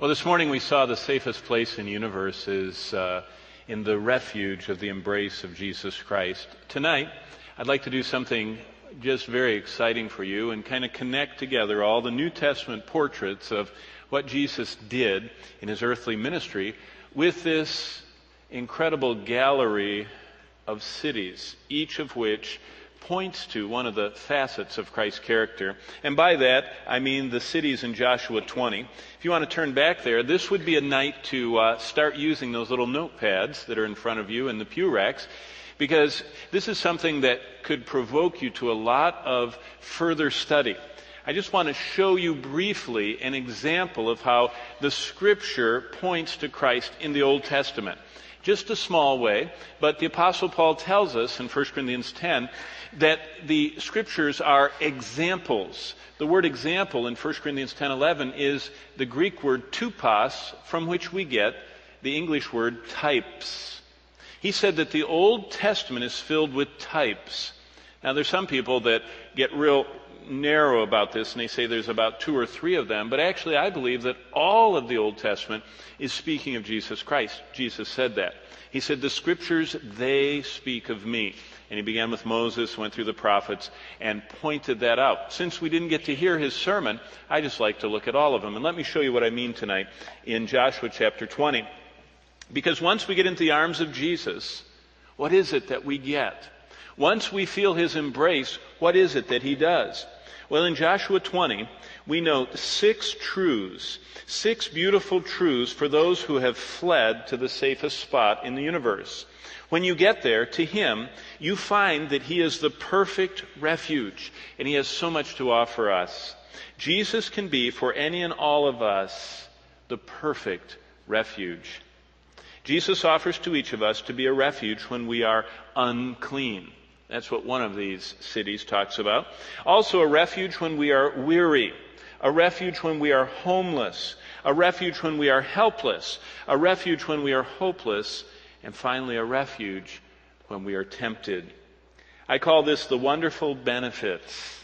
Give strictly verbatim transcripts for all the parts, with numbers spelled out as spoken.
Well, this morning we saw the safest place in the universe is uh, in the refuge of the embrace of Jesus Christ. Tonight, I'd like to do something just very exciting for you and kind of connect together all the New Testament portraits of what Jesus did in his earthly ministry with this incredible gallery of cities, each of which points to one of the facets of Christ's character. And by that, I mean the cities in Joshua twenty. If you want to turn back there, this would be a night to uh, start using those little notepads that are in front of you in the pew racks, because this is something that could provoke you to a lot of further study. I just want to show you briefly an example of how the Scripture points to Christ in the Old Testament. Just a small way, but the Apostle Paul tells us in First Corinthians ten that the Scriptures are examples. The word example in First Corinthians ten eleven is the Greek word tupas, from which we get the English word types. He said that the Old Testament is filled with types. Now, there's some people that get real narrow about this, and they say there's about two or three of them, but actually I believe that all of the Old Testament is speaking of Jesus Christ. Jesus said that. He said, the Scriptures, they speak of me. And he began with Moses, went through the prophets, and pointed that out. Since we didn't get to hear his sermon, I just like to look at all of them. And let me show you what I mean tonight in Joshua chapter twenty. Because once we get into the arms of Jesus, what is it that we get? Once we feel his embrace, what is it that he does? Well, in Joshua twenty, we note six truths, six beautiful truths for those who have fled to the safest spot in the universe. When you get there, to him, you find that he is the perfect refuge, and he has so much to offer us. Jesus can be, for any and all of us, the perfect refuge. Jesus offers to each of us to be a refuge when we are unclean. That's what one of these cities talks about. Also, a refuge when we are weary, a refuge when we are homeless, a refuge when we are helpless, a refuge when we are hopeless, and finally, a refuge when we are tempted. I call this the wonderful benefits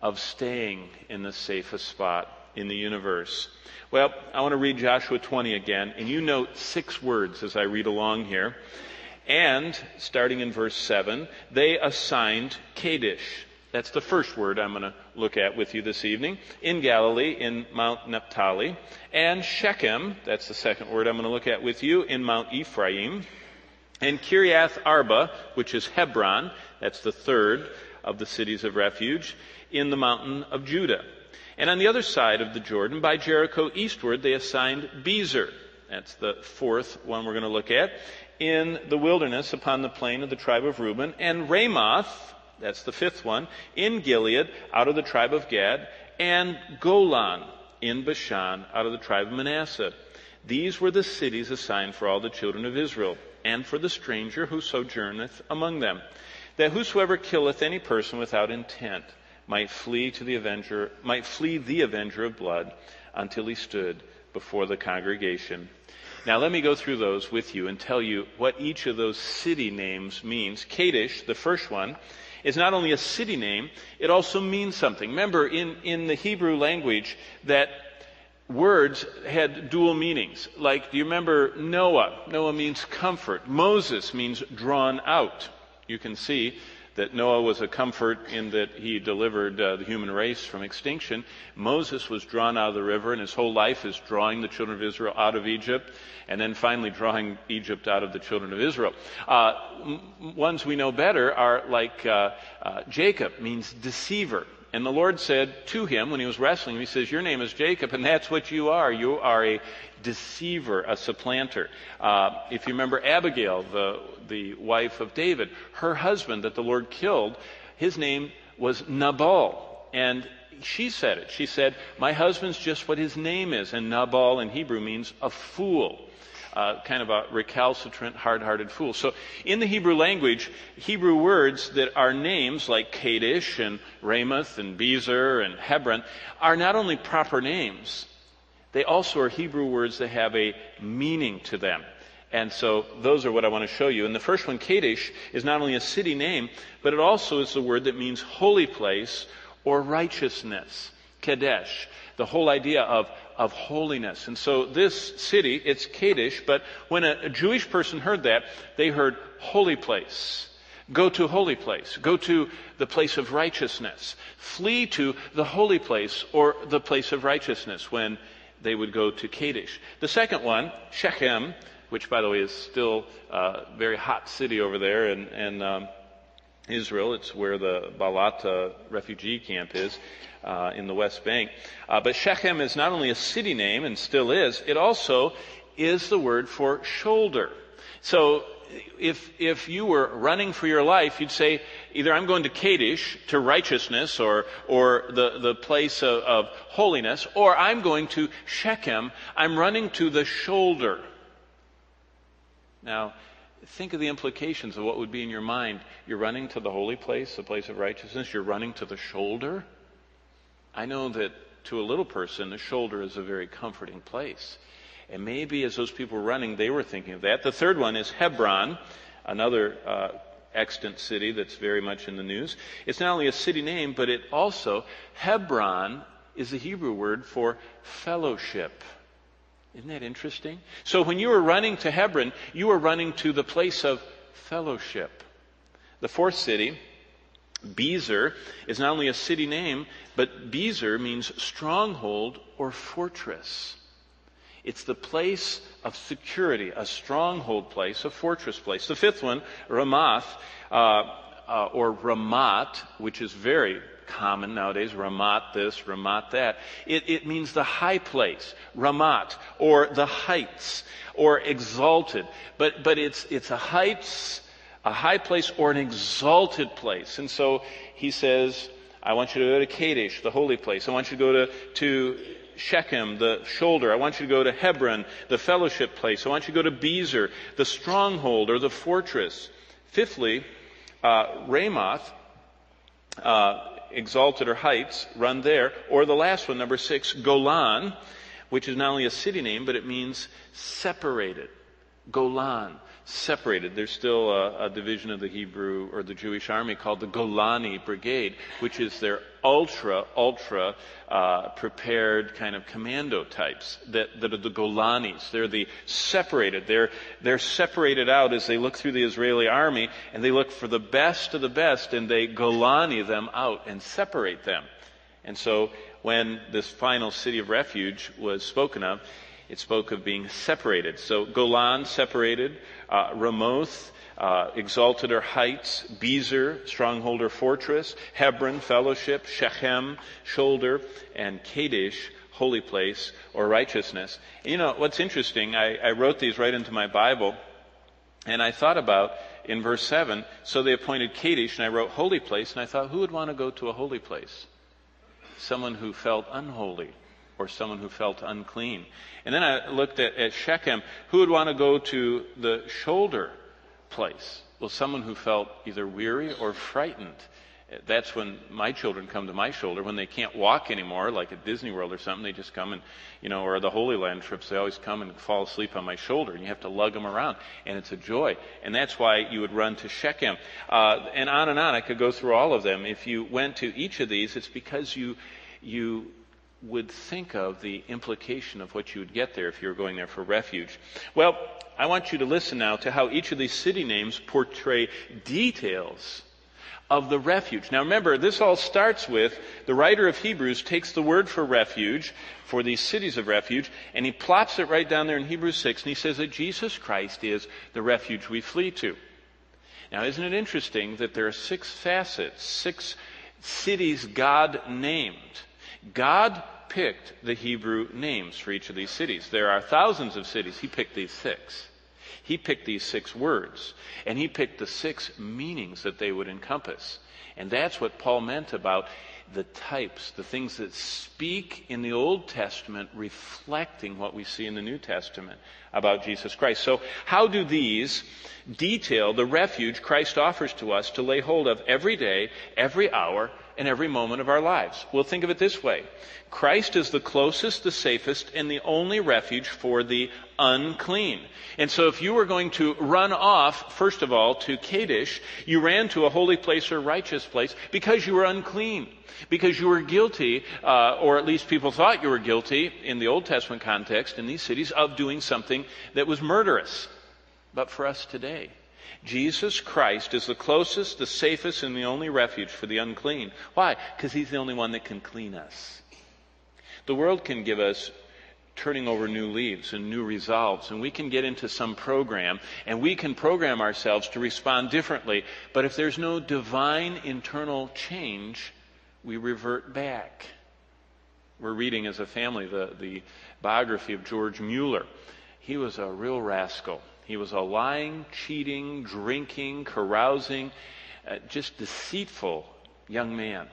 of staying in the safest spot in the universe. Well, I want to read Joshua twenty again, and you note six words as I read along here. And, starting in verse seven, they assigned Kadesh. That's the first word I'm going to look at with you this evening. In Galilee, in Mount Naphtali. And Shechem, that's the second word I'm going to look at with you, in Mount Ephraim. And Kiriath Arba, which is Hebron, that's the third of the cities of refuge, in the mountain of Judah. And on the other side of the Jordan, by Jericho eastward, they assigned Bezer. That's the fourth one we're going to look at. In the wilderness upon the plain of the tribe of Reuben, and Ramoth, that's the fifth one, in Gilead, out of the tribe of Gad, and Golan, in Bashan, out of the tribe of Manasseh. These were the cities assigned for all the children of Israel, and for the stranger who sojourneth among them, that whosoever killeth any person without intent might flee to the avenger, might flee the avenger of blood until he stood before the congregation. Now let me go through those with you and tell you what each of those city names means. Kadesh, the first one, is not only a city name, it also means something. Remember, in, in the Hebrew language, that words had dual meanings. Like, do you remember Noah? Noah means comfort. Moses means drawn out. You can see that Noah was a comfort in that he delivered uh, the human race from extinction. Moses was drawn out of the river, and his whole life is drawing the children of Israel out of Egypt, and then finally drawing Egypt out of the children of Israel. Uh, m- ones we know better are like uh, uh, Jacob means deceiver. And the Lord said to him when he was wrestling, he says, your name is Jacob, and that's what you are. You are a deceiver, a supplanter. Uh, if you remember Abigail, the, the wife of David, her husband that the Lord killed, his name was Nabal. And she said it. She said, my husband's just what his name is. And Nabal in Hebrew means a fool. Uh, kind of a recalcitrant, hard-hearted fool. So in the Hebrew language, Hebrew words that are names like Kadesh and Ramoth and Bezer and Hebron are not only proper names, they also are Hebrew words that have a meaning to them. And so those are what I want to show you. And the first one, Kadesh, is not only a city name, but it also is the word that means holy place or righteousness. Kadesh. The whole idea of of holiness. And so this city, it's Kadesh, but when a, a Jewish person heard that, they heard holy place. Go to holy place. Go to the place of righteousness. Flee to the holy place or the place of righteousness when they would go to Kadesh. The second one, Shechem, which, by the way, is still a very hot city over there in, in um, Israel. It's where the Baalat uh, refugee camp is uh, in the West Bank. Uh, but Shechem is not only a city name, and still is, it also is the word for shoulder. So if if you were running for your life, you'd say, either I'm going to Kadesh, to righteousness, or or the, the place of, of holiness, or I'm going to Shechem, I'm running to the shoulder. Now, think of the implications of what would be in your mind. You're running to the holy place, the place of righteousness. You're running to the shoulder. I know that to a little person, the shoulder is a very comforting place. And maybe as those people were running, they were thinking of that. The third one is Hebron, another uh, extant city that's very much in the news. It's not only a city name, but it also, Hebron is the Hebrew word for fellowship. Isn't that interesting? So when you were running to Hebron, you were running to the place of fellowship. The fourth city, Bezer, is not only a city name, but Bezer means stronghold or fortress. It's the place of security, a stronghold place, a fortress place. The fifth one, Ramoth, uh, uh, or Ramat, which is very common nowadays, Ramat this, Ramat that. It, it means the high place, Ramat, or the heights, or exalted. But but it's it's a heights, a high place, or an exalted place. And so he says, I want you to go to Kadesh, the holy place. I want you to go to to Shechem, the shoulder. I want you to go to Hebron, the fellowship place. I want you to go to Bezer, the stronghold or the fortress. Fifthly, uh, Ramoth, uh, exalted or heights, run there. Or the last one, number six, Golan, which is not only a city name, but it means separated. Golan, separated. There's still a, a division of the Hebrew or the Jewish army called the Golani Brigade, which is their ultra, ultra uh, prepared kind of commando types that, that are the Golanis. They're the separated. They're, they're separated out as they look through the Israeli army, and they look for the best of the best, and they Golani them out and separate them. And so when this final city of refuge was spoken of, it spoke of being separated. So Golan, separated, uh, Ramoth, uh, exalted or heights, Bezer, stronghold or fortress, Hebron, fellowship, Shechem, shoulder, and Kadesh, holy place or righteousness. And you know, what's interesting, I, I wrote these right into my Bible, and I thought about in verse seven, so they appointed Kadesh, and I wrote holy place, and I thought, who would want to go to a holy place? Someone who felt unholy, or someone who felt unclean. And then I looked at, at Shechem. Who would want to go to the shoulder place? Well, someone who felt either weary or frightened. That's when my children come to my shoulder, when they can't walk anymore, like at Disney World or something. They just come and, you know, or the Holy Land trips, they always come and fall asleep on my shoulder, and you have to lug them around, and it's a joy. And that's why you would run to Shechem. Uh, and on and on, I could go through all of them. If you went to each of these, it's because you, you, would think of the implication of what you would get there if you were going there for refuge. Well, I want you to listen now to how each of these city names portray details of the refuge. Now remember, this all starts with the writer of Hebrews takes the word for refuge, for these cities of refuge, and he plops it right down there in Hebrews six, and he says that Jesus Christ is the refuge we flee to. Now isn't it interesting that there are six facets, six cities God named? God picked the Hebrew names for each of these cities. There are thousands of cities. He picked these six. He picked these six words. And he picked the six meanings that they would encompass. And that's what Paul meant about the types, the things that speak in the Old Testament reflecting what we see in the New Testament about Jesus Christ. So how do these detail the refuge Christ offers to us to lay hold of every day, every hour, in every moment of our lives. We'll think of it this way. Christ is the closest, the safest, and the only refuge for the unclean. And so if you were going to run off, first of all, to Kadesh, you ran to a holy place or righteous place because you were unclean, because you were guilty, uh, or at least people thought you were guilty in the Old Testament context in these cities of doing something that was murderous. But for us today, Jesus Christ is the closest, the safest, and the only refuge for the unclean. Why? Because he's the only one that can clean us. The world can give us turning over new leaves and new resolves, and we can get into some program, and we can program ourselves to respond differently. But if there's no divine internal change, we revert back. We're reading as a family the, the biography of George Mueller. He was a real rascal. He was a lying, cheating, drinking, carousing, uh, just deceitful young man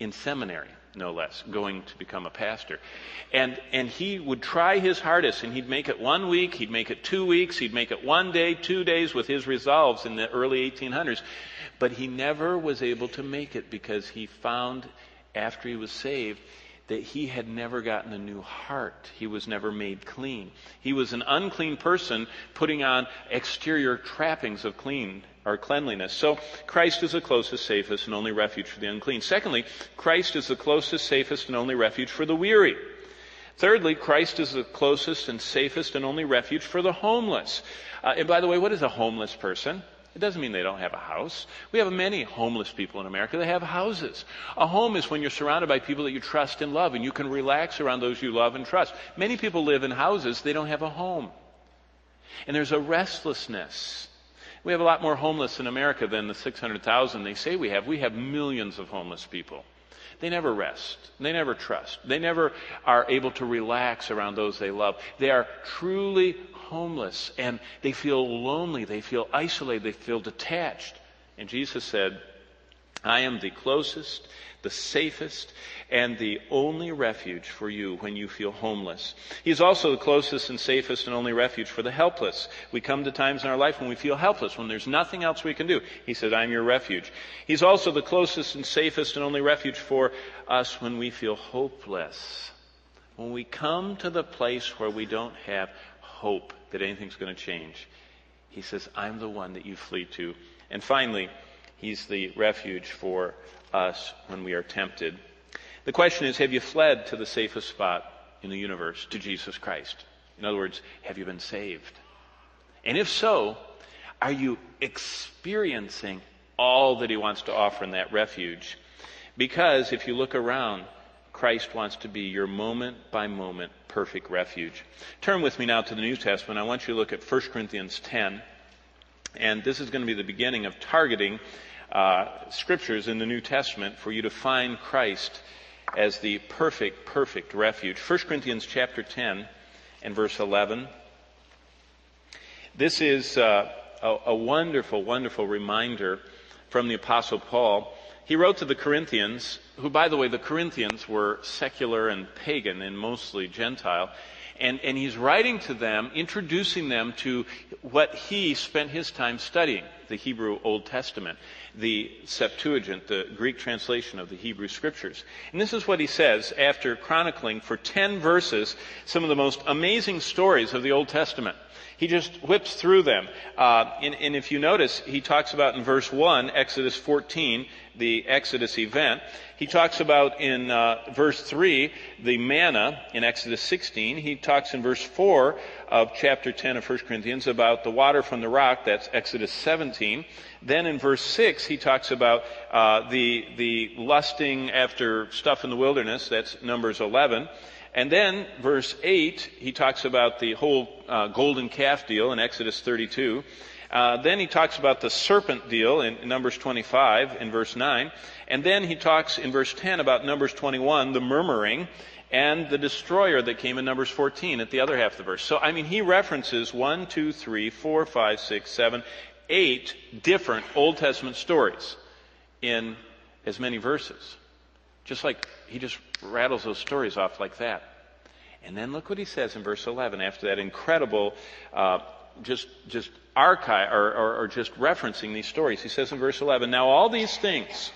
in seminary, no less, going to become a pastor. And, and he would try his hardest, and he'd make it one week, he'd make it two weeks, he'd make it one day, two days with his resolves in the early eighteen hundreds. But he never was able to make it because he found, after he was saved, that he had never gotten a new heart. He was never made clean. He was an unclean person putting on exterior trappings of clean or cleanliness. So Christ is the closest, safest, and only refuge for the unclean. Secondly, Christ is the closest, safest, and only refuge for the weary. Thirdly, Christ is the closest and safest and only refuge for the homeless. Uh, and by the way, what is a homeless person? It doesn't mean they don't have a house. We have many homeless people in America that have houses. A home is when you're surrounded by people that you trust and love, and you can relax around those you love and trust. Many people live in houses. They don't have a home. And there's a restlessness. We have a lot more homeless in America than the six hundred thousand they say we have. We have millions of homeless people. They never rest. They never trust. They never are able to relax around those they love. They are truly homeless, and they feel lonely. They feel isolated. They feel detached. And Jesus said, I am the closest, the safest, and the only refuge for you when you feel homeless. He is also the closest and safest and only refuge for the helpless. We come to times in our life when we feel helpless, when there's nothing else we can do. He said, I am your refuge. He's also the closest and safest and only refuge for us when we feel hopeless. When we come to the place where we don't have hope that anything's going to change, he says, I'm the one that you flee to. And finally, he's the refuge for us when we are tempted. The question is, have you fled to the safest spot in the universe, to Jesus Christ? In other words, have you been saved? And if so, are you experiencing all that he wants to offer in that refuge? Because if you look around, Christ wants to be your moment-by-moment perfect refuge. Turn with me now to the New Testament. I want you to look at First Corinthians ten. And this is going to be the beginning of targeting Uh, scriptures in the New Testament for you to find Christ as the perfect, perfect refuge. First Corinthians chapter ten and verse eleven. This is uh, a, a wonderful, wonderful reminder from the Apostle Paul. He wrote to the Corinthians, who, by the way, the Corinthians were secular and pagan and mostly Gentile. And, and he's writing to them, introducing them to what he spent his time studying, the Hebrew Old Testament, the Septuagint, the Greek translation of the Hebrew Scriptures. And this is what he says after chronicling for ten verses some of the most amazing stories of the Old Testament. He just whips through them. Uh, and, and if you notice, he talks about in verse one, Exodus fourteen, the Exodus event. He talks about in uh, verse three, the manna in Exodus sixteen. He talks in verse four of chapter ten of First Corinthians about the water from the rock. That's Exodus seventeen. Then in verse six, he talks about uh, the, the lusting after stuff in the wilderness. That's Numbers eleven. And then, verse eight, he talks about the whole uh, golden calf deal in Exodus thirty-two. Uh, then he talks about the serpent deal in Numbers twenty-five in verse nine. And then he talks in verse ten about Numbers twenty-one, the murmuring, and the destroyer that came in Numbers fourteen at the other half of the verse. So, I mean, he references one, two, three, four, five, six, seven, eight different Old Testament stories in as many verses. Just like he just rattles those stories off like that. And then look what he says in verse eleven after that incredible uh, just just archive or, or, or just referencing these stories. He says in verse eleven, now all these things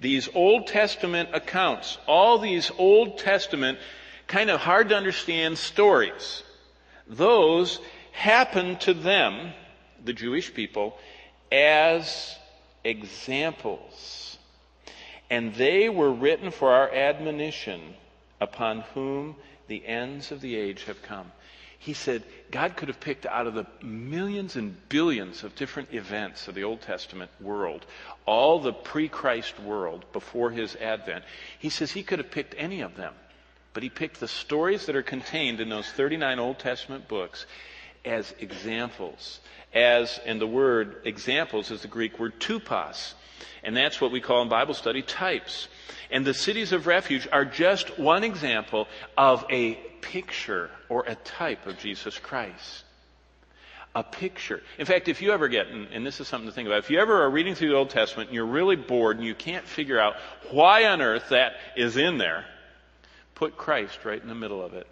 These Old Testament accounts, all these Old Testament kind of hard to understand stories, those happened to them, the Jewish people, as examples. And they were written for our admonition, upon whom the ends of the age have come. He said God could have picked out of the millions and billions of different events of the Old Testament world, all the pre-Christ world before his advent. He says he could have picked any of them, but he picked the stories that are contained in those thirty-nine Old Testament books as examples. As, and the word examples is the Greek word tupas, and that's what we call in Bible study types. And the cities of refuge are just one example of a picture or a type of Jesus Christ. A picture. In fact, if you ever get, and, and this is something to think about, if you ever are reading through the Old Testament and you're really bored and you can't figure out why on earth that is in there, put Christ right in the middle of it.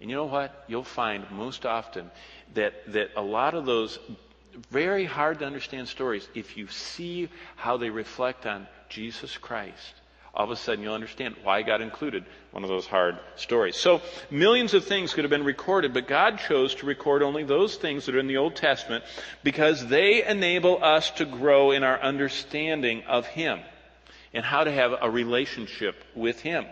And you know what? You'll find most often that, that a lot of those very hard to understand stories, if you see how they reflect on Jesus Christ, all of a sudden you'll understand why God included one of those hard stories. So millions of things could have been recorded, but God chose to record only those things that are in the Old Testament because they enable us to grow in our understanding of Him and how to have a relationship with Him.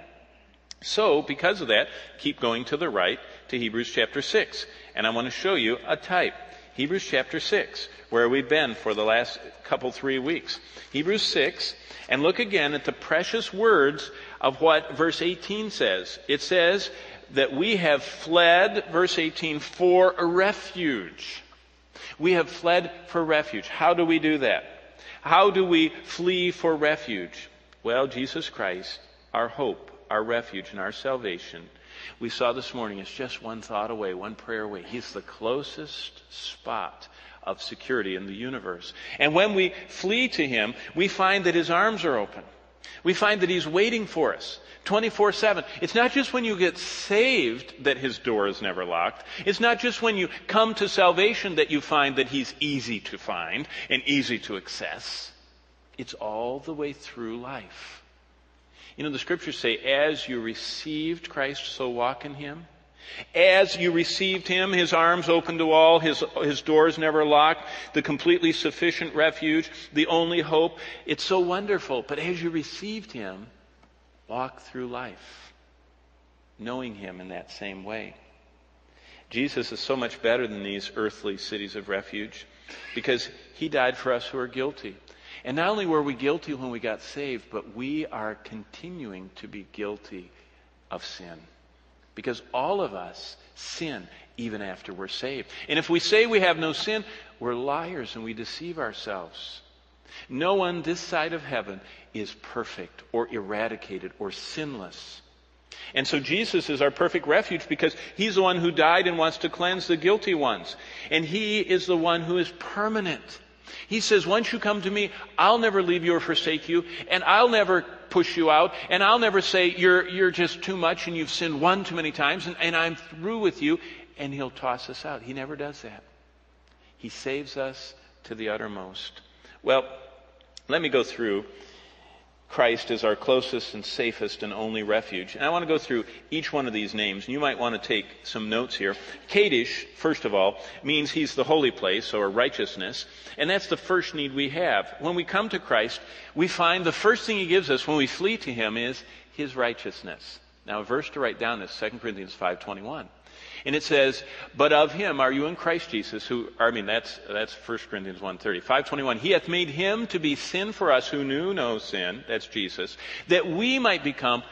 So because of that, keep going to the right to Hebrews chapter six, and I want to show you a type. Hebrews chapter six, where we've been for the last couple, three weeks. Hebrews six, and look again at the precious words of what verse eighteen says. It says that we have fled, verse eighteen, for a refuge. We have fled for refuge. How do we do that? How do we flee for refuge? Well, Jesus Christ, our hope, our refuge, and our salvation. We saw this morning, it's just one thought away, one prayer away. He's the closest spot of security in the universe. And when we flee to Him, we find that His arms are open. We find that He's waiting for us twenty-four seven. It's not just when you get saved that His door is never locked. It's not just when you come to salvation that you find that He's easy to find and easy to access. It's all the way through life. You know, the scriptures say, as you received Christ, so walk in Him. As you received Him, His arms open to all, His, His doors never locked, the completely sufficient refuge, the only hope. It's so wonderful. But as you received Him, walk through life, knowing Him in that same way. Jesus is so much better than these earthly cities of refuge because He died for us who are guilty. And not only were we guilty when we got saved, but we are continuing to be guilty of sin. Because all of us sin even after we're saved. And if we say we have no sin, we're liars and we deceive ourselves. No one this side of heaven is perfect or eradicated or sinless. And so Jesus is our perfect refuge because He's the one who died and wants to cleanse the guilty ones. And He is the one who is permanent. He says, once you come to me, I'll never leave you or forsake you, and I'll never push you out, and I'll never say you're, you're just too much and you've sinned one too many times, and, and I'm through with you, and He'll toss us out. He never does that. He saves us to the uttermost. Well, let me go through Christ as our closest and safest and only refuge. And I want to go through each one of these names, and you might want to take some notes here. Kadesh, first of all, means He's the holy place or righteousness, and that's the first need we have. When we come to Christ, we find the first thing He gives us when we flee to Him is His righteousness. Now, a verse to write down is Second Corinthians five twenty-one. And it says, but of Him are you in Christ Jesus, who, I mean, that's, that's First Corinthians one thirty. five twenty-one, He hath made Him to be sin for us who knew no sin, that's Jesus, that we might become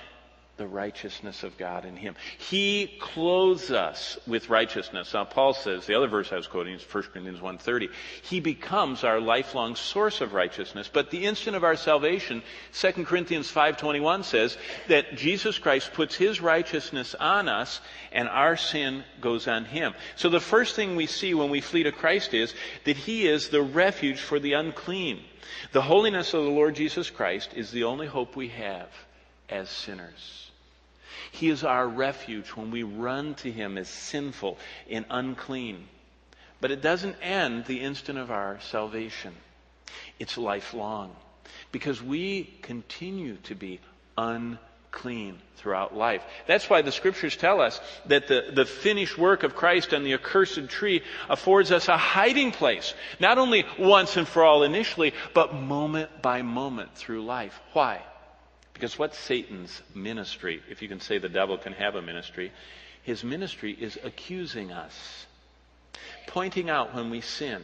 the righteousness of God in Him. He clothes us with righteousness. Now, Paul says, the other verse I was quoting is First Corinthians one thirty. He becomes our lifelong source of righteousness. But the instant of our salvation, Second Corinthians five twenty-one says that Jesus Christ puts His righteousness on us and our sin goes on Him. So the first thing we see when we flee to Christ is that He is the refuge for the unclean. The holiness of the Lord Jesus Christ is the only hope we have as sinners. He is our refuge when we run to Him as sinful and unclean. But it doesn't end the instant of our salvation. It's lifelong. because we continue to be unclean throughout life. That's why the scriptures tell us that the, the finished work of Christ on the accursed tree affords us a hiding place, not only once and for all initially, but moment by moment through life. Why? Because what's Satan's ministry? If you can say the devil can have a ministry, his ministry is accusing us, pointing out when we sin,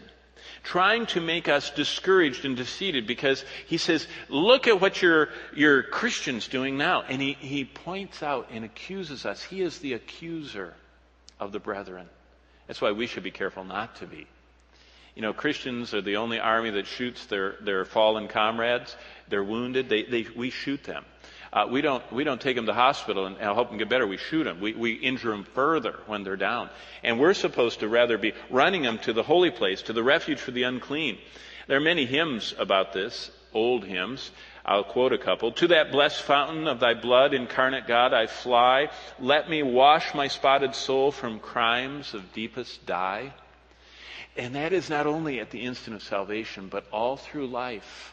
trying to make us discouraged and defeated, because he says, look at what your, your Christian's doing now. And he, he points out and accuses us. He is the accuser of the brethren. That's why we should be careful not to be. You know, Christians are the only army that shoots their, their fallen comrades. They're wounded. They, they, we shoot them. Uh, we don't we don't take them to hospital and, and help them get better. We shoot them. We, we injure them further when they're down. And we're supposed to rather be running them to the holy place, to the refuge for the unclean. There are many hymns about this, old hymns. I'll quote a couple. To that blessed fountain of thy blood, incarnate God, I fly. Let me wash my spotted soul from crimes of deepest dye. And that is not only at the instant of salvation, but all through life.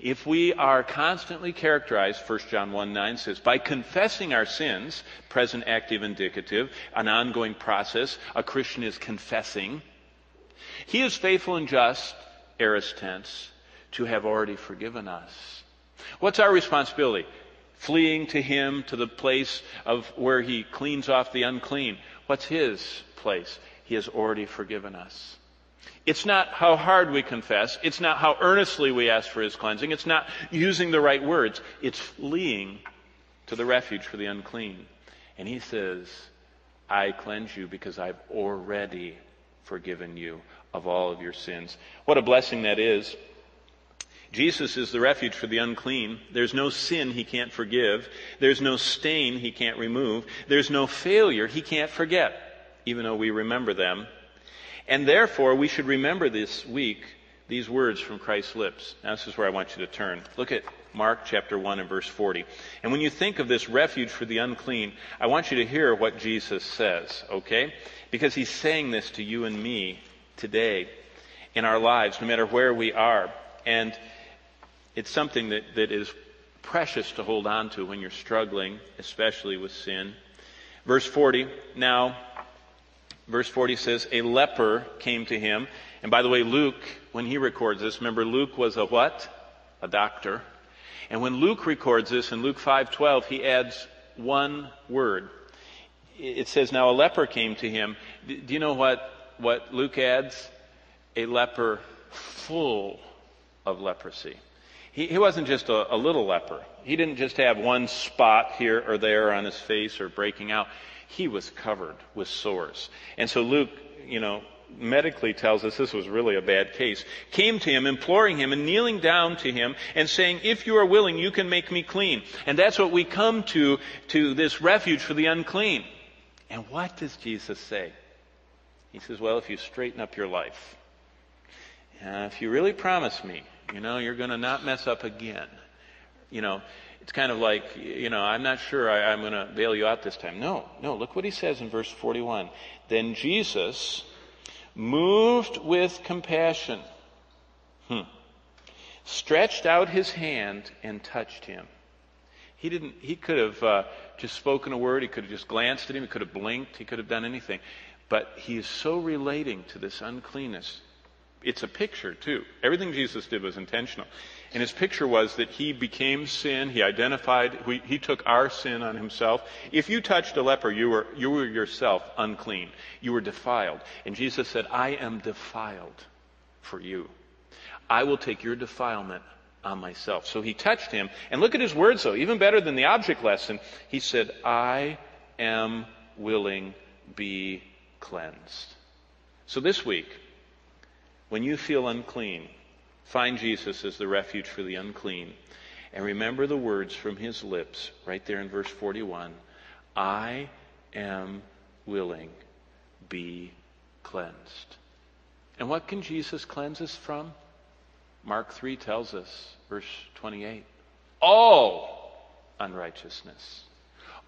If we are constantly characterized, First John one nine says, by confessing our sins, present, active, indicative, an ongoing process, a Christian is confessing. He is faithful and just, aorist tense, to have already forgiven us. What's our responsibility? Fleeing to him, to the place of where he cleans off the unclean. What's his place? He has already forgiven us. It's not how hard we confess. It's not how earnestly we ask for his cleansing. It's not using the right words. It's fleeing to the refuge for the unclean. And he says, I cleanse you because I've already forgiven you of all of your sins. What a blessing that is. Jesus is the refuge for the unclean. There's no sin he can't forgive. There's no stain he can't remove. There's no failure he can't forget, even though we remember them. And therefore, we should remember this week these words from Christ's lips. Now, this is where I want you to turn. Look at Mark chapter one and verse forty. And when you think of this refuge for the unclean, I want you to hear what Jesus says, okay? Because he's saying this to you and me today in our lives, no matter where we are. And it's something that, that is precious to hold on to when you're struggling, especially with sin. Verse forty, now... Verse forty says, a leper came to him. And by the way, Luke, when he records this, remember Luke was a what? A doctor. And when Luke records this in Luke five twelve, he adds one word. It says, now a leper came to him. Do you know what, what Luke adds? A leper full of leprosy. He, he wasn't just a, a little leper. He didn't just have one spot here or there on his face or breaking out. He was covered with sores. And so Luke, you know, medically tells us this was really a bad case. Came to him, imploring him and kneeling down to him and saying, if you are willing, you can make me clean. And that's what we come to, to this refuge for the unclean. And what does Jesus say? He says, well, if you straighten up your life, uh, if you really promise me, you know, you're going to not mess up again, you know, it's kind of like, you know, I'm not sure I, I'm going to bail you out this time. No, no, look what he says in verse forty-one. Then Jesus, moved with compassion, hmm, stretched out his hand and touched him. He didn't, he could have uh, just spoken a word. He could have just glanced at him. He could have blinked. He could have done anything. But he is so relating to this uncleanness. It's a picture, too. Everything Jesus did was intentional. And his picture was that he became sin. He identified, we, he took our sin on himself. If you touched a leper, you were, you were yourself unclean. You were defiled. And Jesus said, I am defiled for you. I will take your defilement on myself. So he touched him. And look at his words, though. Even better than the object lesson. He said, I am willing, be cleansed. So this week, when you feel unclean, find Jesus as the refuge for the unclean. And remember the words from his lips right there in verse forty-one. I am willing, be cleansed. And what can Jesus cleanse us from? Mark three tells us, verse twenty-eight. All unrighteousness.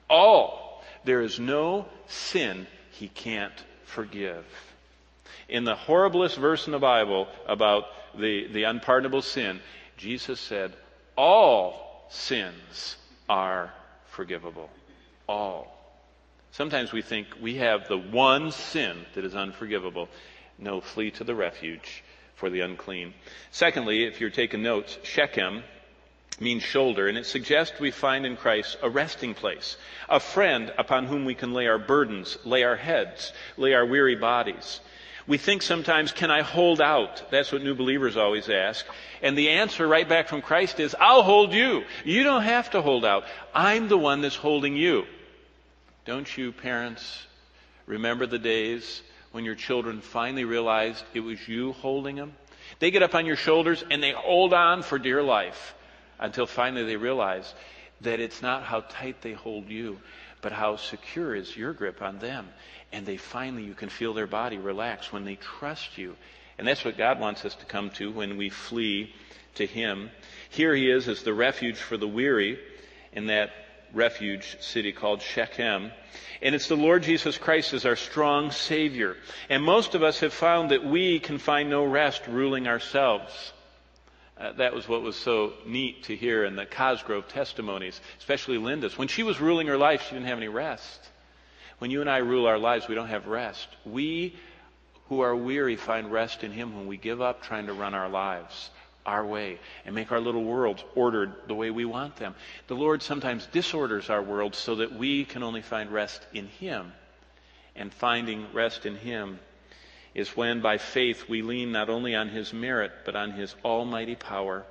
All. There is no sin he can't forgive. In the horriblest verse in the Bible about the, the unpardonable sin, Jesus said, all sins are forgivable. All. Sometimes we think we have the one sin that is unforgivable. No, flee to the refuge for the unclean. Secondly, if you're taking notes, Shechem means shoulder, and it suggests we find in Christ a resting place, a friend upon whom we can lay our burdens, lay our heads, lay our weary bodies. We think sometimes, can I hold out? That's what new believers always ask. And the answer right back from Christ is, I'll hold you. You don't have to hold out. I'm the one that's holding you. Don't you, parents, remember the days when your children finally realized it was you holding them? They get up on your shoulders and they hold on for dear life until finally they realize that it's not how tight they hold you, but how secure is your grip on them. And they finally, you can feel their body relax when they trust you. And that's what God wants us to come to when we flee to Him. Here He is as the refuge for the weary in that refuge city called Shechem. And it's the Lord Jesus Christ as our strong Savior. And most of us have found that we can find no rest ruling ourselves. Uh, that was what was so neat to hear in the Cosgrove testimonies, especially Linda's. When she was ruling her life, she didn't have any rest. When you and I rule our lives, we don't have rest. We who are weary find rest in Him when we give up trying to run our lives our way and make our little worlds ordered the way we want them. The Lord sometimes disorders our world so that we can only find rest in Him. And finding rest in Him is when by faith we lean not only on His merit but on His almighty power.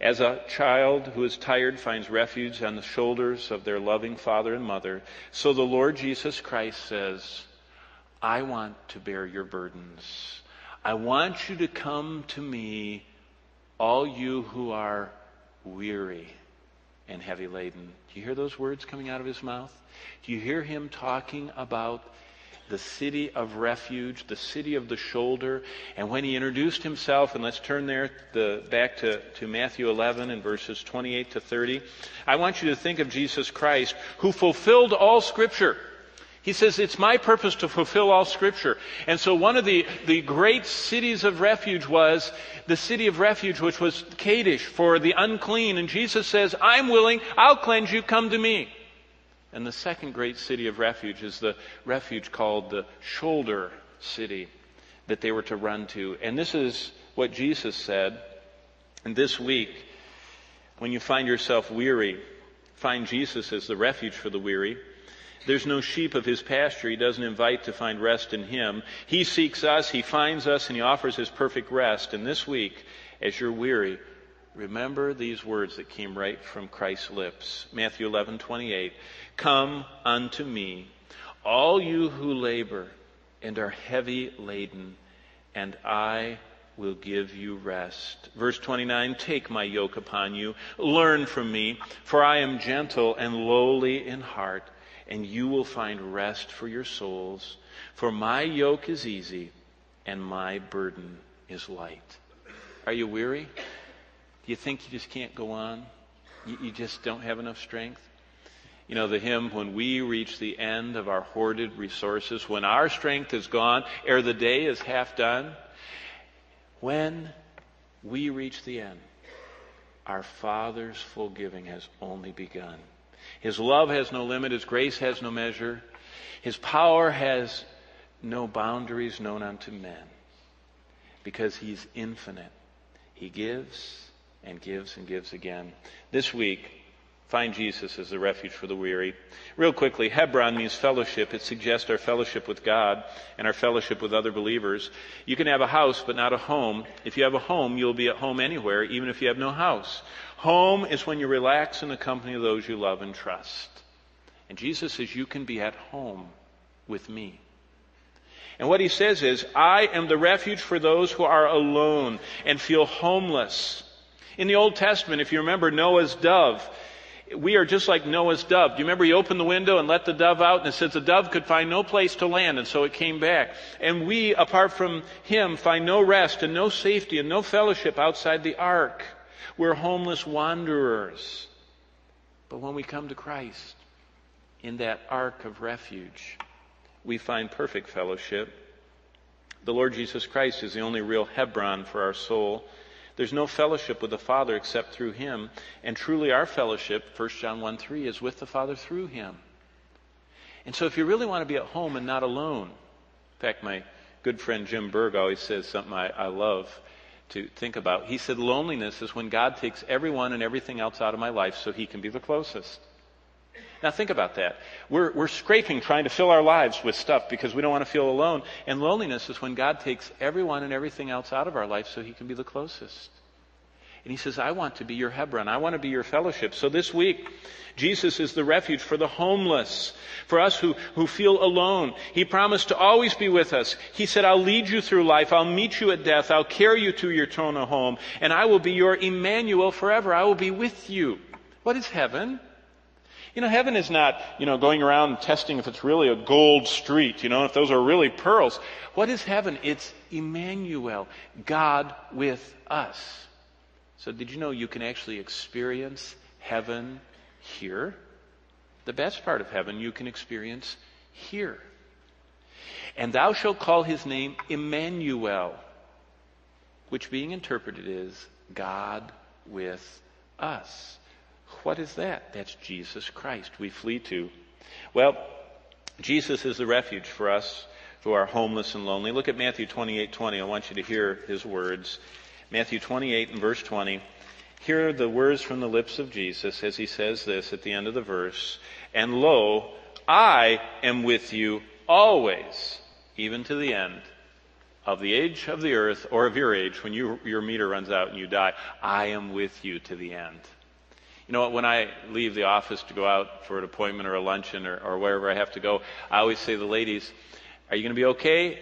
As a child who is tired finds refuge on the shoulders of their loving father and mother, so the Lord Jesus Christ says, I want to bear your burdens. I want you to come to me, all you who are weary and heavy laden. Do you hear those words coming out of His mouth? Do you hear Him talking about the city of refuge, the city of the shoulder? And when He introduced Himself, and let's turn there the, back to, to Matthew eleven and verses twenty-eight to thirty. I want you to think of Jesus Christ who fulfilled all Scripture. He says, it's my purpose to fulfill all Scripture. And so one of the, the great cities of refuge was the city of refuge, which was Kadesh, for the unclean. And Jesus says, I'm willing, I'll cleanse you, come to me. And the second great city of refuge is the refuge called the shoulder city that they were to run to. And this is what Jesus said. And this week, when you find yourself weary, find Jesus as the refuge for the weary. There's no sheep of His pasture He doesn't invite to find rest in Him. He seeks us, He finds us, and He offers His perfect rest. And this week, as you're weary, remember these words that came right from Christ's lips. Matthew eleven, twenty-eight. Come unto me, all you who labor and are heavy laden, and I will give you rest. Verse twenty-nine, take my yoke upon you. Learn from me, for I am gentle and lowly in heart. And you will find rest for your souls. For my yoke is easy and my burden is light. Are you weary? Do you think you just can't go on? You, you just don't have enough strength? You know the hymn, when we reach the end of our hoarded resources, when our strength is gone, ere the day is half done. When we reach the end, our Father's full giving has only begun. His love has no limit. His grace has no measure. His power has no boundaries known unto men. Because He's infinite. He gives and gives and gives again. This week, find Jesus as the refuge for the weary. Real quickly, Hebron means fellowship. It suggests our fellowship with God and our fellowship with other believers. You can have a house but not a home. If you have a home, you'll be at home anywhere, even if you have no house. Home is when you relax in the company of those you love and trust. And Jesus says, you can be at home with me. And what He says is, I am the refuge for those who are alone and feel homeless. In the Old Testament, if you remember Noah's dove, we are just like Noah's dove. Do you remember he opened the window and let the dove out? And it says the dove could find no place to land, and so it came back. And we, apart from him, find no rest and no safety and no fellowship outside the ark. We're homeless wanderers. But when we come to Christ, in that ark of refuge, we find perfect fellowship. The Lord Jesus Christ is the only real Hebron for our soul. There's no fellowship with the Father except through him. And truly our fellowship, First John one three, is with the Father through him. And so if you really want to be at home and not alone, in fact, my good friend Jim Berg always says something I, I love to think about. He said, loneliness is when God takes everyone and everything else out of my life so he can be the closest. Now think about that. We're, we're scraping, trying to fill our lives with stuff because we don't want to feel alone. And loneliness is when God takes everyone and everything else out of our life so he can be the closest. And he says, I want to be your Hebron. I want to be your fellowship. So this week, Jesus is the refuge for the homeless, for us who, who feel alone. He promised to always be with us. He said, I'll lead you through life. I'll meet you at death. I'll carry you to your eternal home. And I will be your Emmanuel forever. I will be with you. What is heaven? You know, heaven is not, you know, going around testing if it's really a gold street, you know, if those are really pearls. What is heaven? It's Emmanuel, God with us. So did you know you can actually experience heaven here? The best part of heaven you can experience here. And thou shalt call his name Emmanuel, which being interpreted is God with us. What is that? That's Jesus Christ we flee to. Well, Jesus is the refuge for us who are homeless and lonely. Look at Matthew twenty-eight twenty. I want you to hear his words. Matthew twenty-eight and verse twenty, here are the words from the lips of Jesus as he says this at the end of the verse, and lo, I am with you always, even to the end of the age of the earth, or of your age, when you, your meter runs out and you die. I am with you to the end. You know what, when I leave the office to go out for an appointment or a luncheon or, or wherever I have to go, I always say to the ladies, are you going to be okay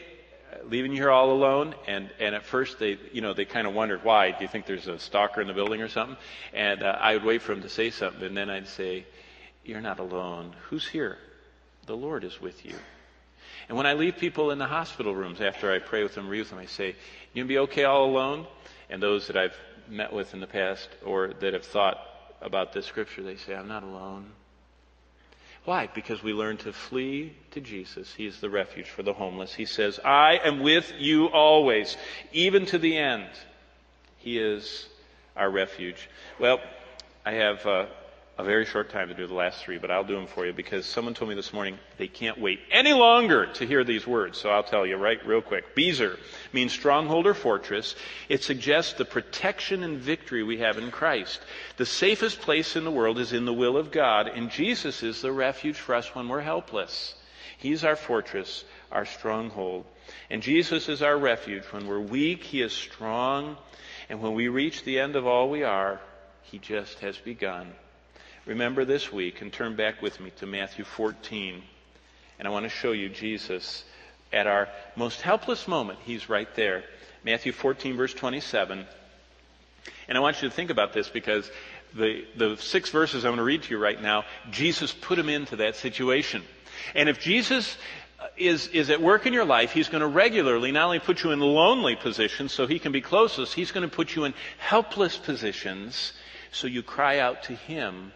leaving you here all alone? And, and at first they, you know, they kind of wondered, why? Do you think there's a stalker in the building or something? And uh, I would wait for him to say something, and then I'd say, you're not alone. Who's here? The Lord is with you. And when I leave people in the hospital rooms after I pray with them, read with them, I say, you gonna be okay all alone? And those that I've met with in the past or that have thought about this scripture, they say, I'm not alone. Why? Because we learn to flee to Jesus. He is the refuge for the homeless. He says, I am with you always, even to the end. He is our refuge. Well, I have uh, a very short time to do the last three, but I'll do them for you because someone told me this morning they can't wait any longer to hear these words. So I'll tell you right real quick. Bezer means stronghold or fortress. It suggests the protection and victory we have in Christ. The safest place in the world is in the will of God, and Jesus is the refuge for us when we're helpless. He's our fortress, our stronghold. And Jesus is our refuge. When we're weak, he is strong. And when we reach the end of all we are, he just has begun. Remember this week and turn back with me to Matthew fourteen. And I want to show you Jesus at our most helpless moment. He's right there. Matthew fourteen verse twenty-seven. And I want you to think about this because the, the six verses I'm going to read to you right now, Jesus put him into that situation. And if Jesus is, is at work in your life, he's going to regularly not only put you in lonely positions so he can be closest, he's going to put you in helpless positions so you cry out to him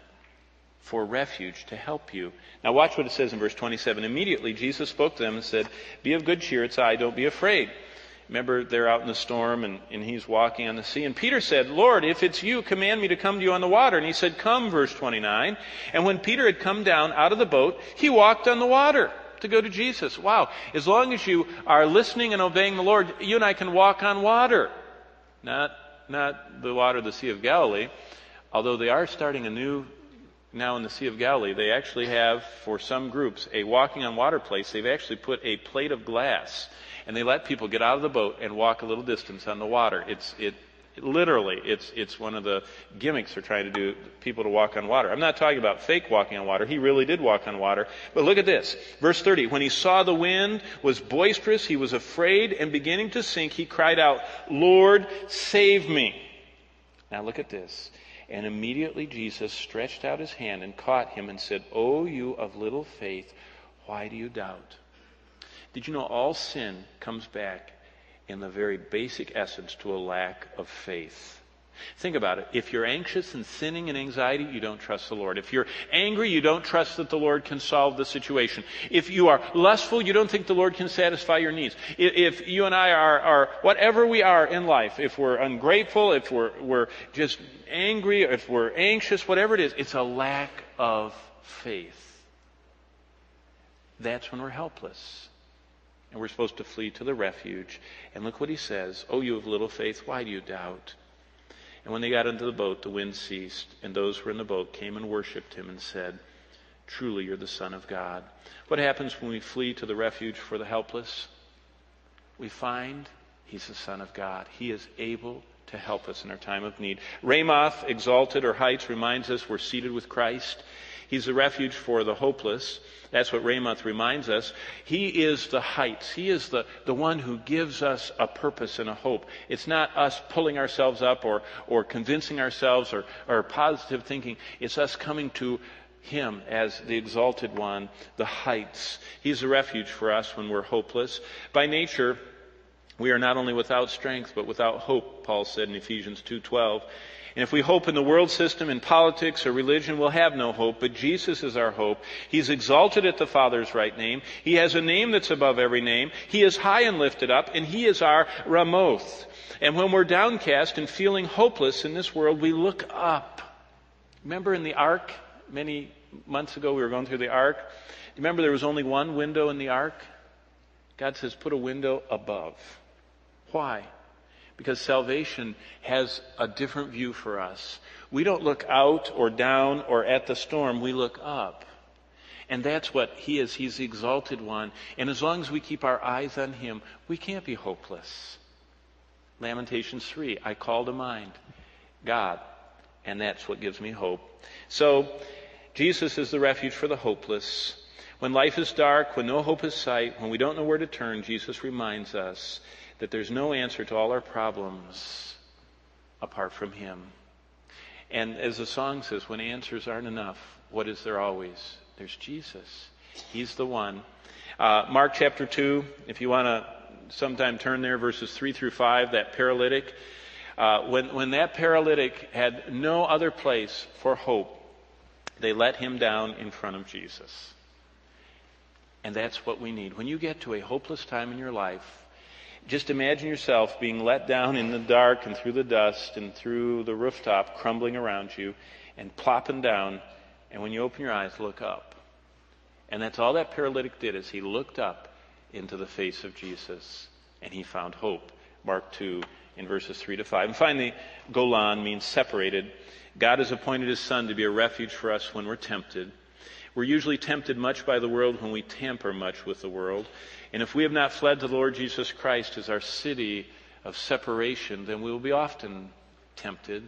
for refuge to help you. Now watch what it says in verse twenty-seven. Immediately Jesus spoke to them and said, be of good cheer, it's I, don't be afraid. Remember, they're out in the storm and, and he's walking on the sea. And Peter said, Lord, if it's you, command me to come to you on the water. And he said, come, verse twenty-nine. And when Peter had come down out of the boat, he walked on the water to go to Jesus. Wow, as long as you are listening and obeying the Lord, you and I can walk on water. Not, not the water of the Sea of Galilee, although they are starting a new... Now in the Sea of Galilee, they actually have, for some groups, a walking on water place. They've actually put a plate of glass, and they let people get out of the boat and walk a little distance on the water. It's it, it literally, it's it's one of the gimmicks they're trying to do, people to walk on water. I'm not talking about fake walking on water. He really did walk on water. But look at this, verse thirty. When he saw the wind was boisterous, he was afraid, and beginning to sink, he cried out, Lord, save me. Now look at this. And immediately Jesus stretched out his hand and caught him and said, O you of little faith, why do you doubt? Did you know all sin comes back in the very basic essence to a lack of faith? Think about it. If you're anxious and sinning and anxiety, you don't trust the Lord. If you're angry, you don't trust that the Lord can solve the situation. If you are lustful, you don't think the Lord can satisfy your needs. If you and I are, are whatever we are in life, if we're ungrateful, if we're, we're just angry, if we're anxious, whatever it is, it's a lack of faith. That's when we're helpless. And we're supposed to flee to the refuge. And look what he says. Oh, you of little faith, why do you doubt? And when they got into the boat, the wind ceased, and those who were in the boat came and worshipped him and said, truly you're the Son of God. What happens when we flee to the refuge for the helpless? We find he's the Son of God. He is able to help us in our time of need. Ramoth, exalted, or heights, reminds us we're seated with Christ. He's the refuge for the hopeless. That's what Ramoth reminds us. He is the heights. He is the, the one who gives us a purpose and a hope. It's not us pulling ourselves up or, or convincing ourselves or, or positive thinking. It's us coming to him as the exalted one, the heights. He's the refuge for us when we're hopeless. By nature, we are not only without strength, but without hope, Paul said in Ephesians two twelve. And if we hope in the world system, in politics or religion, we'll have no hope. But Jesus is our hope. He's exalted at the Father's right name. He has a name that's above every name. He is high and lifted up, and he is our Ramoth. And when we're downcast and feeling hopeless in this world, we look up. Remember in the ark, many months ago we were going through the ark. Remember there was only one window in the ark? God says, put a window above. Why? Because salvation has a different view for us. We don't look out or down or at the storm. We look up. And that's what he is. He's the exalted one. And as long as we keep our eyes on him, we can't be hopeless. Lamentations three, I call to mind God. And that's what gives me hope. So Jesus is the refuge for the hopeless. When life is dark, when no hope is sight, when we don't know where to turn, Jesus reminds us that there's no answer to all our problems apart from him. And as the song says, when answers aren't enough, what is there always? There's Jesus. He's the one. Uh, Mark chapter two, if you want to sometime turn there, verses three through five, that paralytic. Uh, when, when that paralytic had no other place for hope, they let him down in front of Jesus. And that's what we need. When you get to a hopeless time in your life, just imagine yourself being let down in the dark and through the dust and through the rooftop crumbling around you and plopping down. And when you open your eyes, look up. And that's all that paralytic did, is he looked up into the face of Jesus and he found hope. Mark two in verses three to five. And finally, Golan means separated. God has appointed his Son to be a refuge for us when we're tempted. We're usually tempted much by the world when we tamper much with the world. And if we have not fled to the Lord Jesus Christ as our city of separation, then we will be often tempted.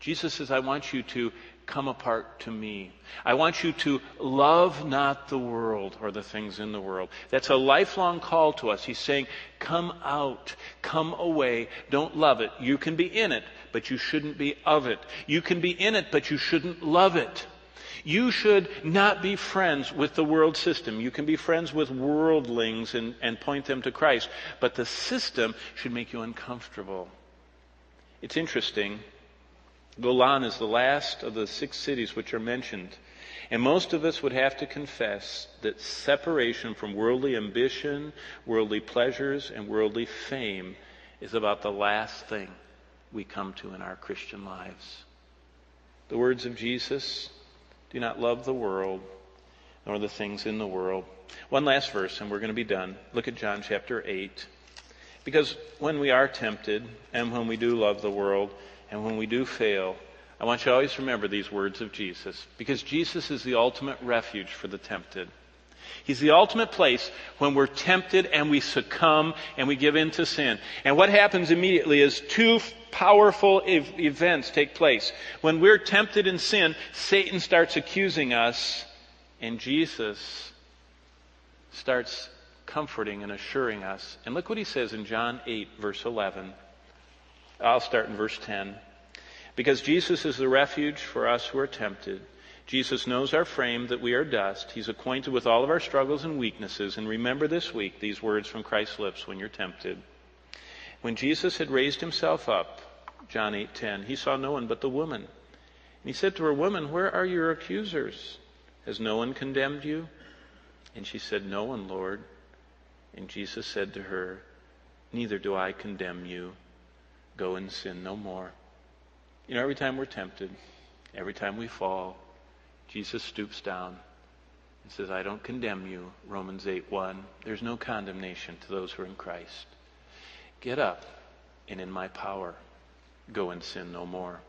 Jesus says, I want you to come apart to me. I want you to love not the world or the things in the world. That's a lifelong call to us. He's saying, come out, come away, don't love it. You can be in it, but you shouldn't be of it. You can be in it, but you shouldn't love it. You should not be friends with the world system. You can be friends with worldlings and, and point them to Christ. But the system should make you uncomfortable. It's interesting. Golan is the last of the six cities which are mentioned. And most of us would have to confess that separation from worldly ambition, worldly pleasures, and worldly fame is about the last thing we come to in our Christian lives. The words of Jesus: do not love the world, nor the things in the world. One last verse, and we're going to be done. Look at John chapter eight. Because when we are tempted, and when we do love the world, and when we do fail, I want you to always remember these words of Jesus. Because Jesus is the ultimate refuge for the tempted. He's the ultimate place when we're tempted and we succumb and we give in to sin. And what happens immediately is two powerful ev- events take place. When we're tempted in sin, Satan starts accusing us, and Jesus starts comforting and assuring us. And look what he says in John eight, verse eleven. I'll start in verse ten. Because Jesus is the refuge for us who are tempted. Jesus knows our frame, that we are dust. He's acquainted with all of our struggles and weaknesses. And remember this week these words from Christ's lips when you're tempted. When Jesus had raised himself up John eight ten. He saw no one but the woman. And he said to her, "Woman, where are your accusers? Has no one condemned you?" And she said, "No one, Lord." And Jesus said to her, "Neither do I condemn you. Go and sin no more." You know, every time we're tempted, every time we fall, Jesus stoops down and says, "I don't condemn you." Romans eight one. There's no condemnation to those who are in Christ. Get up, and in my power, go and sin no more.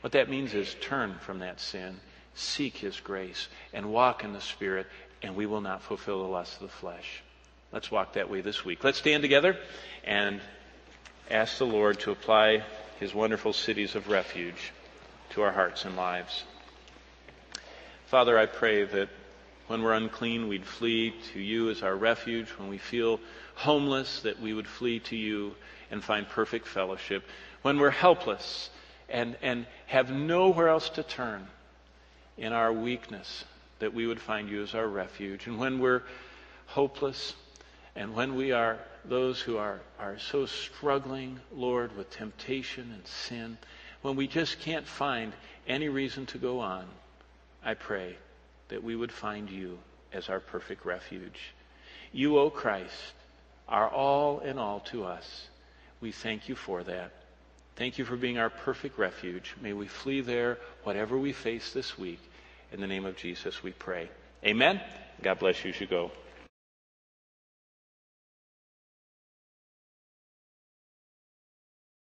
What that means is turn from that sin, seek his grace, and walk in the Spirit, and we will not fulfill the lust of the flesh. Let's walk that way this week. Let's stand together and ask the Lord to apply his wonderful cities of refuge to our hearts and lives. Father, I pray that when we're unclean, we'd flee to you as our refuge. When we feel homeless, that we would flee to you and find perfect fellowship. When we're helpless and, and have nowhere else to turn in our weakness, that we would find you as our refuge. And when we're hopeless, and when we are those who are, are so struggling, Lord, with temptation and sin, when we just can't find any reason to go on, I pray that we would find you as our perfect refuge. You, O Christ, are all in all to us. We thank you for that. Thank you for being our perfect refuge. May we flee there, whatever we face this week. In the name of Jesus we pray. Amen. God bless you as you go.